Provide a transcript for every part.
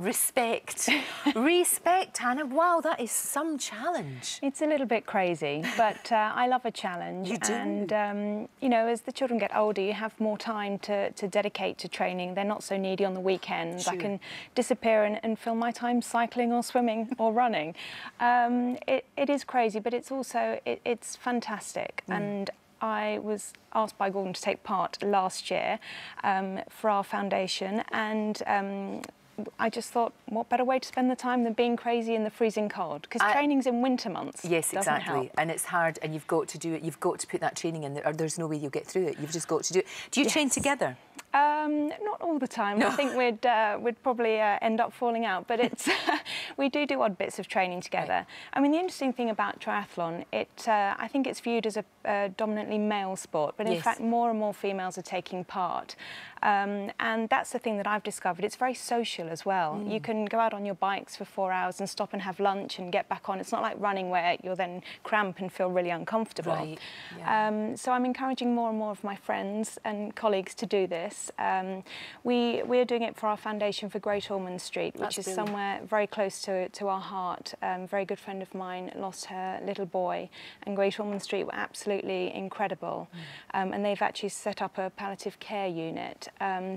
Respect. Respect, Tana. Wow, that is some challenge. It's a little bit crazy, but I love a challenge. You do. And, you know, as the children get older, you have more time to dedicate to training. They're not so needy on the weekends. True. I can disappear and fill my time cycling or swimming or running. It is crazy, but it's also, it's fantastic. Mm. And I was asked by Gordon to take part last year for our foundation, and I just thought, what better way to spend the time than being crazy in the freezing cold? Because training's in winter months. Yes, exactly. Help. And it's hard, and you've got to do it. You've got to put that training in there, or there's no way you'll get through it. You've just got to do it. Do you train together? Not all the time. No. I think we'd probably end up falling out. But it's we do odd bits of training together. Right. I mean, the interesting thing about triathlon, I think it's viewed as a dominantly male sport, but in fact, more and more females are taking part. And that's the thing that I've discovered. It's very social as well. Mm. You can go out on your bikes for 4 hours and stop and have lunch and get back on. It's not like running where you'll then cramp and feel really uncomfortable. Right. Yeah. So I'm encouraging more and more of my friends and colleagues to do this. We are doing it for our foundation for Great Ormond Street, which is somewhere very close to our heart. A very good friend of mine lost her little boy, and Great Ormond Street were absolutely incredible. Mm. And they've actually set up a palliative care unit.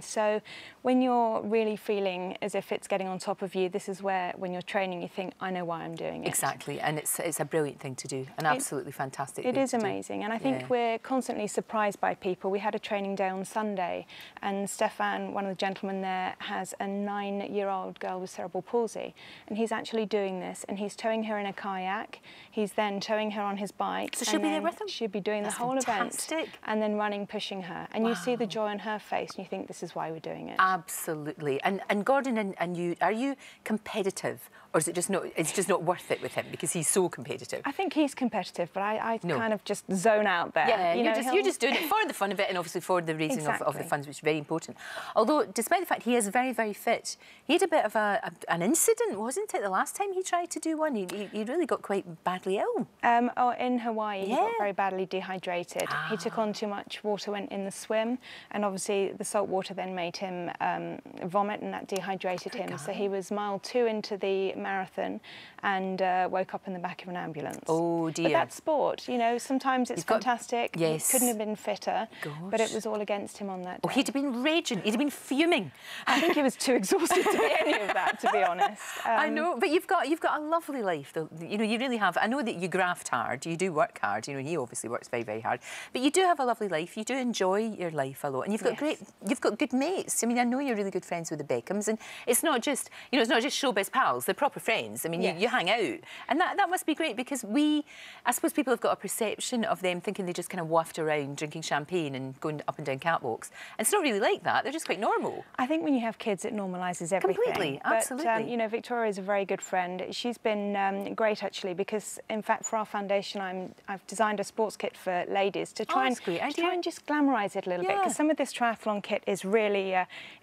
So when you're really feeling as if it's getting on top of you, this is where, when you're training, you think, I know why I'm doing it. Exactly, and it's a brilliant thing to do, an absolutely fantastic thing. It is amazing, and I think we're constantly surprised by people. We had a training day on Sunday, and Stefan, one of the gentlemen there, has a 9-year-old girl with cerebral palsy, and he's actually doing this, and he's towing her in a kayak, he's then towing her on his bike. So she'll be there with him? She'll be doing the whole event, and then running, pushing her, and you see the joy on her face, and you think, this is why we're doing it. Absolutely. And Gordon and you, are you competitive, or is it just not? It's just not worth it with him because he's so competitive. I think he's competitive, but I kind of just zone out there. Yeah, you're just doing it for the fun of it, and obviously for the raising of the funds, which is very important. Although, despite the fact he is very, very fit, he had a bit of an incident, wasn't it? The last time he tried to do one, he really got quite badly ill. In Hawaii, he got very badly dehydrated. He took on too much water when in the swim, and obviously the salt water then made him vomit, and that dehydrated him. God. So he was mile 2 into the marathon and woke up in the back of an ambulance. Oh dear. But that's sport, you know, sometimes it's fantastic. Yes. He couldn't have been fitter. Gosh. But it was all against him on that day. Oh, he'd have been raging, he'd have been fuming. I think he was too exhausted to be any of that, to be honest. I know, but you've got a lovely life, though. You know, you really have. I know that you graft hard, you do work hard, you know, and he obviously works very, very hard. But you do have a lovely life, you do enjoy your life a lot, and you've got you've got good mates. I mean, I know you're really good friends with the Beckhams, and it's not just, you know, it's not just showbiz pals, they're proper friends. I mean, you hang out, and that must be great, because I suppose people have got a perception of them thinking they just kind of waft around drinking champagne and going up and down catwalks. It's not really like that, they're just quite normal. I think when you have kids, it normalises everything. Completely, absolutely. But, you know, Victoria's a very good friend. She's been great, actually, because, in fact, for our foundation, I've designed a sports kit for ladies to try and just glamorise it a little bit, because some of this triathlon kit is really,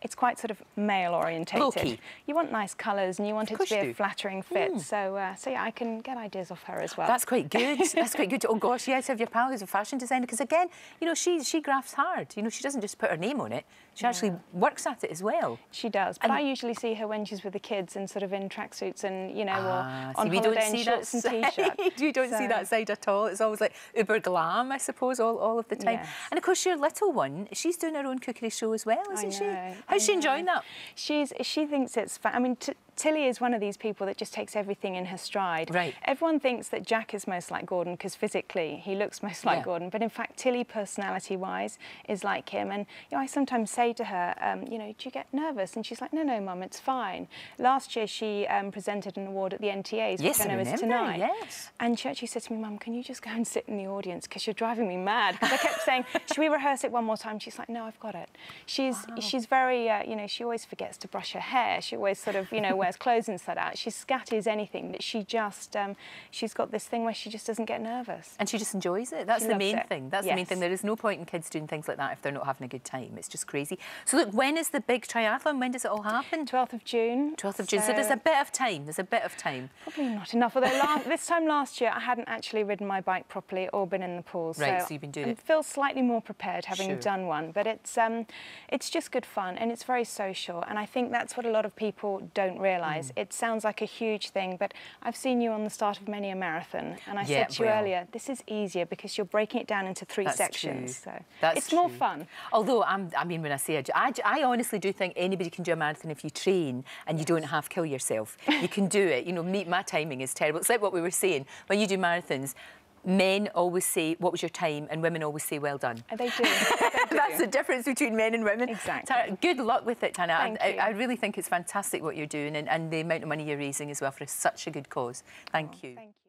it's quite sort of male-orientated. Bulky. You want nice colours and you want it to be a flattering fit, so yeah, I can get ideas off her as well. That's quite good, that's quite good. Oh gosh, yes, have your pal who's a fashion designer, because again, you know, she grafts hard, you know, she doesn't just put her name on it, she actually works at it as well. She does, but I usually see her when she's with the kids and sort of in tracksuits and, you know, or on holiday in shorts and T-shirt. You don't see that side at all, it's always like uber glam, I suppose, all of the time. Yes. And of course your little one, she's doing her own cookery show as well, isn't she? How's she enjoying that? She thinks it's fun. I mean, Tilly is one of these people that just takes everything in her stride. Right. Everyone thinks that Jack is most like Gordon because physically he looks most like Gordon, but in fact Tilly, personality-wise, is like him. And you know, I sometimes say to her, you know, do you get nervous? And she's like, no, no, Mum, it's fine. Last year she presented an award at the NTAs, which I know is tonight. Yes. And she actually said to me, Mum, can you just go and sit in the audience because you're driving me mad? Because I kept saying, should we rehearse it one more time? She's like, no, I've got it. She's very, you know, she always forgets to brush her hair. She always sort of, you know. wears clothes and stuff like that, she scatters anything, that she just, she's got this thing where she just doesn't get nervous. And she just enjoys it. That's the main thing. That's the main thing. There is no point in kids doing things like that if they're not having a good time. It's just crazy. So look, when is the big triathlon? When does it all happen? 12th of June. 12th of June. So there's a bit of time. There's a bit of time. Probably not enough. Although this time last year, I hadn't actually ridden my bike properly or been in the pool. Right, so you've been doing it. I feel slightly more prepared having done one. But it's just good fun and it's very social. And I think that's what a lot of people don't realise. It sounds like a huge thing, but I've seen you on the start of many a marathon. And I said to you earlier, this is easier because you're breaking it down into three sections. True. So it's more fun. Although, I mean, when I say, I honestly do think anybody can do a marathon if you train and you don't half-kill yourself. You can do it. You know, my timing is terrible. It's like what we were saying. When you do marathons, men always say, what was your time? And women always say, well done. And they do. That's the difference between men and women. Exactly. Tana, good luck with it, Tana. I really think it's fantastic what you're doing and the amount of money you're raising as well for such a good cause. Thank you. Thank you.